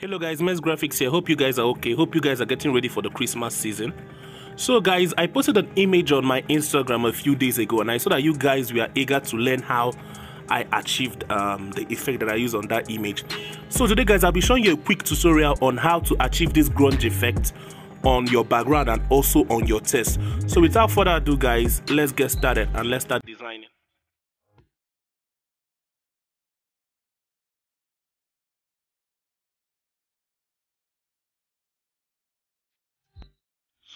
Hello guys, Mez Graphics here. Hope you guys are okay. Hope you guys are getting ready for the Christmas season. So guys, I posted an image on my Instagram a few days ago and I saw that you guys were eager to learn how I achieved the effect that I used on that image. So today guys, I'll be showing you a quick tutorial on how to achieve this grunge effect on your background and also on your text. So without further ado guys, let's get started and let's start designing.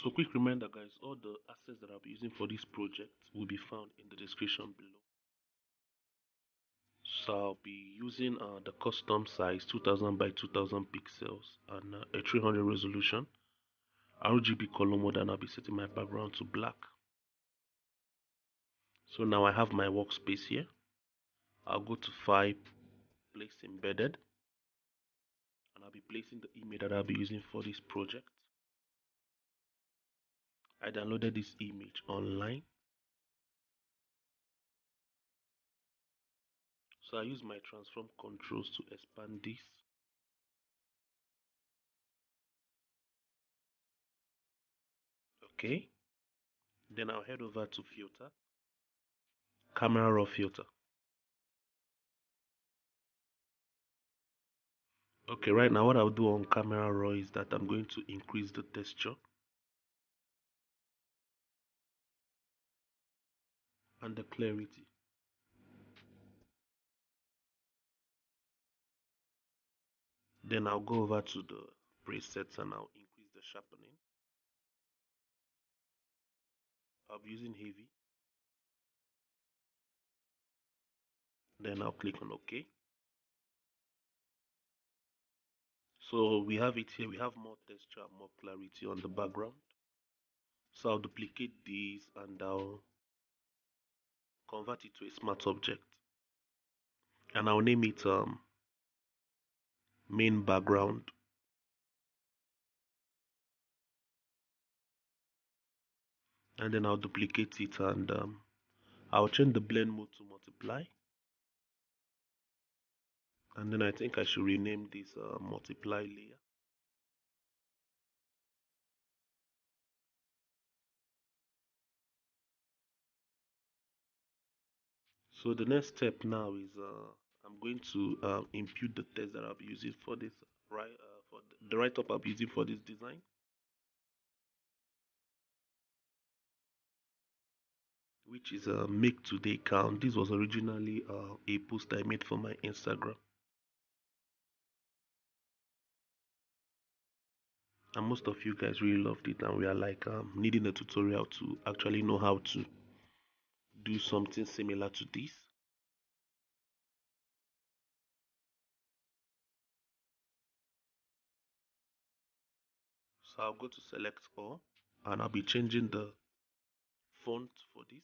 So quick reminder guys, all the assets that I'll be using for this project will be found in the description below. So I'll be using the custom size 2000 by 2000 pixels and a 300 resolution, RGB color mode, and I'll be setting my background to black. So now I have my workspace here. I'll go to File, Place Embedded, and I'll be placing the image that I'll be using for this project. I downloaded this image online. So I use my transform controls to expand this. Okay. Then I'll head over to filter, camera raw filter. Okay, right now what I'll do on camera raw is that I'm going to increase the texture. And the clarity. Then I'll go over to the presets and I'll increase the sharpening. I'll be using heavy. Then I'll click on OK. So we have it here. We have more texture, more clarity on the background. So I'll duplicate these and I'll convert it to a smart object, and I'll name it main background. And then I'll duplicate it and I'll change the blend mode to multiply. And then I think I should rename this multiply layer. So the next step now is I'm going to impute the text that I'll be using for this for the write-up I'll be using for this design. Which is make today count. This was originally a post I made for my Instagram. And most of you guys really loved it and we are like needing a tutorial to actually know how to do something similar to this. So I'll go to select all and I'll be changing the font for this.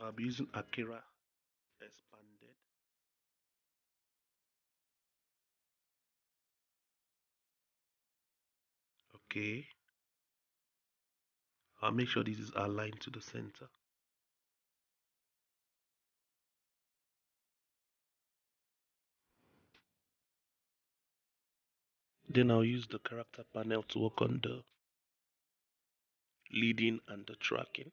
I'll be using Akira expanded. Okay, I'll make sure this is aligned to the center. Then I'll use the character panel to work on the leading and the tracking.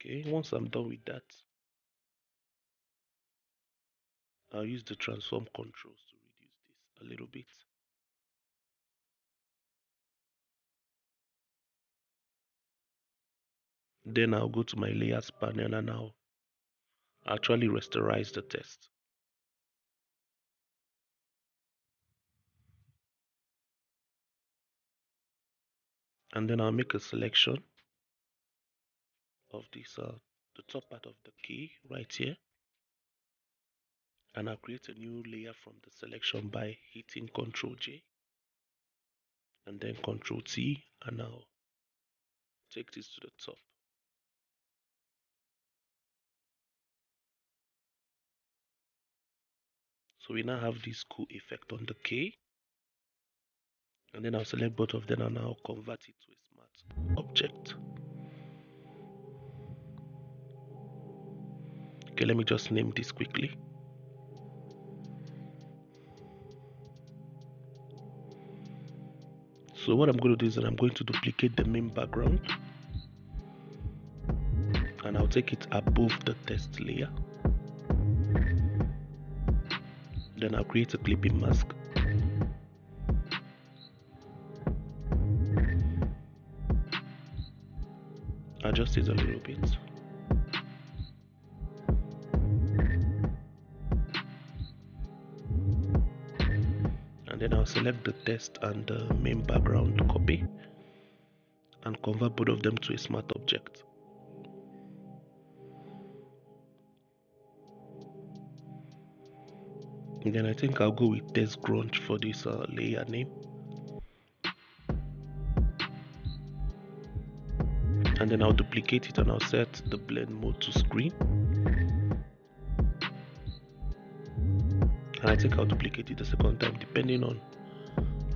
Okay, once I'm done with that, I'll use the transform controls to reduce this a little bit. Then I'll go to my layers panel and I'll actually rasterize the text. And then I'll make a selection of this, the top part of the key right here. And I'll create a new layer from the selection by hitting Ctrl J and then Ctrl T, and I'll take this to the top. So we now have this cool effect on the K. and then I'll select both of them and I'll convert it to a smart object. Okay, let me just name this quickly. So what I'm going to do is that I'm going to duplicate the main background and I'll take it above the text layer. Then I'll create a clipping mask. Adjust it a little bit. Then I'll select the text and the main background, copy, and convert both of them to a smart object. And then I think I'll go with text grunge for this layer name. And then I'll duplicate it and I'll set the blend mode to screen. And I think I'll duplicate it the second time depending on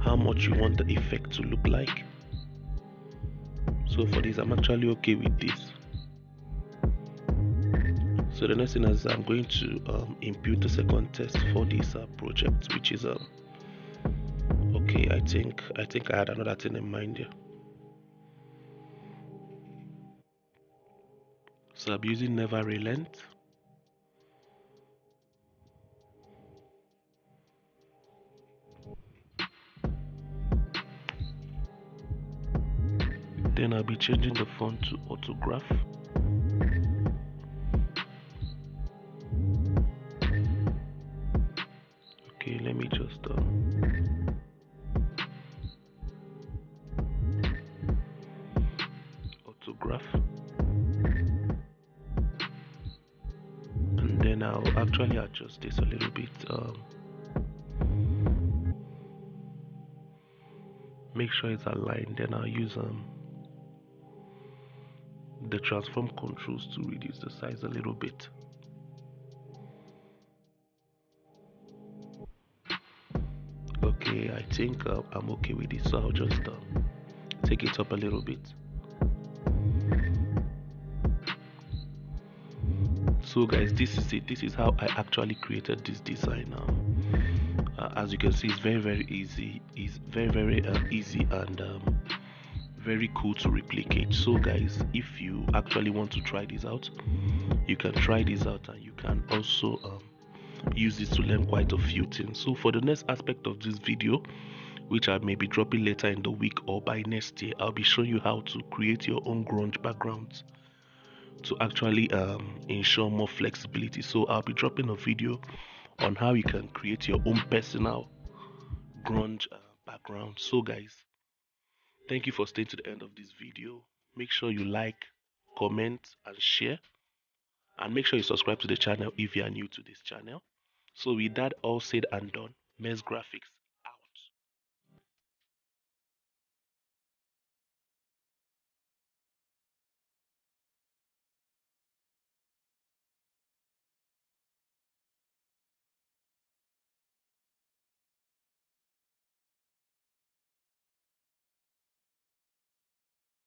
how much you want the effect to look like. So for this I'm actually okay with this. So the next thing is I'm going to impute the second test for this project, which is okay, I think I had another thing in mind here. So I'm using Never Relent. Then I'll be changing the font to Autograph. Okay, let me just Autograph, and then I'll actually adjust this a little bit. Make sure it's aligned. Then I'll use the transform controls to reduce the size a little bit. Okay, I think I'm okay with it, so I'll just take it up a little bit. So guys, this is it. This is how I actually created this design now. As you can see, it's very easy. It's very easy and very cool to replicate. So guys, if you actually want to try this out, you can try this out, and you can also use this to learn quite a few things. So for the next aspect of this video, which I may be dropping later in the week or by next year, I'll be showing you how to create your own grunge backgrounds to actually ensure more flexibility. So I'll be dropping a video on how you can create your own personal grunge background. So guys, thank you for staying to the end of this video. Make sure you like, comment and share, and make sure you subscribe to the channel if you are new to this channel. So with that all said and done, Mez Graphics